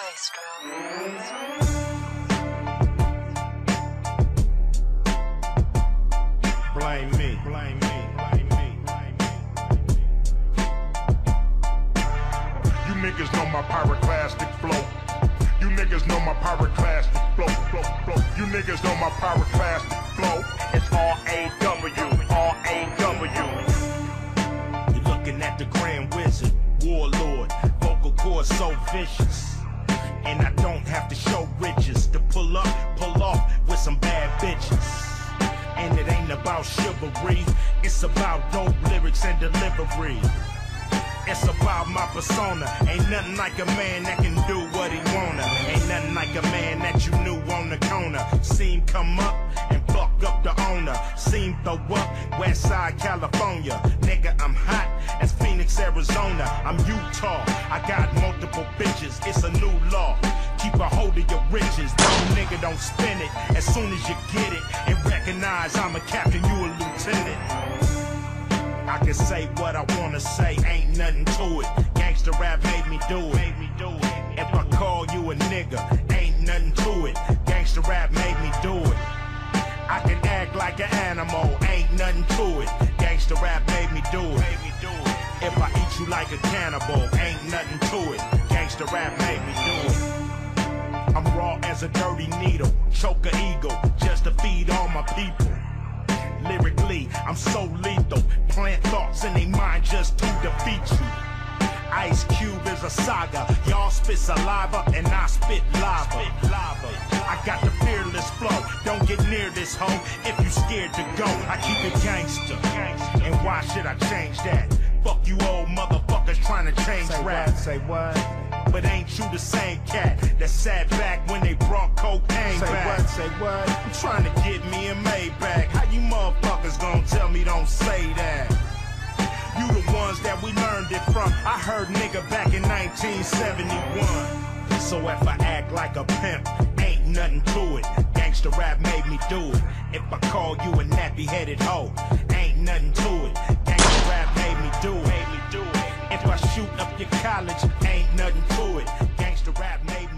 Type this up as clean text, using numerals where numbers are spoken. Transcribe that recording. Blame me, blame me, blame me, blame me. You niggas know my pyroclastic flow. You niggas know my pyroclastic flow, flow, flow. You niggas know my pyroclastic flow. It's R-A-W, R-A-W. You're looking at the Grand Wizard, Warlord. Vocal cords so vicious, and I don't have to show riches to pull up, pull off with some bad bitches. And it ain't about chivalry, it's about dope lyrics and delivery. It's about my persona. Ain't nothing like a man that can do what he wanna. Ain't nothing like a man that you knew on the corner. Seen come up and fuck up the owner. Seen throw up Westside California. Nigga, I'm hot as Phoenix, Arizona. I'm Utah, I got multiple bitches. It's a new law, keep a hold of your riches. No nigga, don't spend it as soon as you get it. And recognize I'm a captain, you a lieutenant. I can say what I wanna say, ain't nothing to it. Gangster rap made me do it. If I call you a nigga, ain't nothing to it. Gangster rap made me do it. I can act like an animal, ain't nothing to it. Gangster rap made me do it. If I eat you like a cannibal, ain't nothing to it. Gangster rap made me do it. I'm raw as a dirty needle, choke an eagle just to feed all my people. Lyrically, I'm so lethal. Plant thoughts in their mind just to defeat you. Ice Cube is a saga. Y'all spit saliva and I spit lava. I got the fearless flow. Don't get near this hoe if you scared to go. I keep it gangster. And why should I change that? Fuck you old motherfuckers trying to change rap. Say what? But ain't you the same cat that sat back when they brought cocaine back? Say what, you trying to get me a Maybach. How you motherfuckers gonna tell me don't say that? You the ones that we learned it from. I heard nigga back in 1971. So if I act like a pimp, ain't nothing to it. Gangsta rap made me do it. If I call you a nappy-headed hoe, ain't nothing to it. Gangsta rap made me do it. If I shoot up your college, ain't nothing to it. Gangsta rap made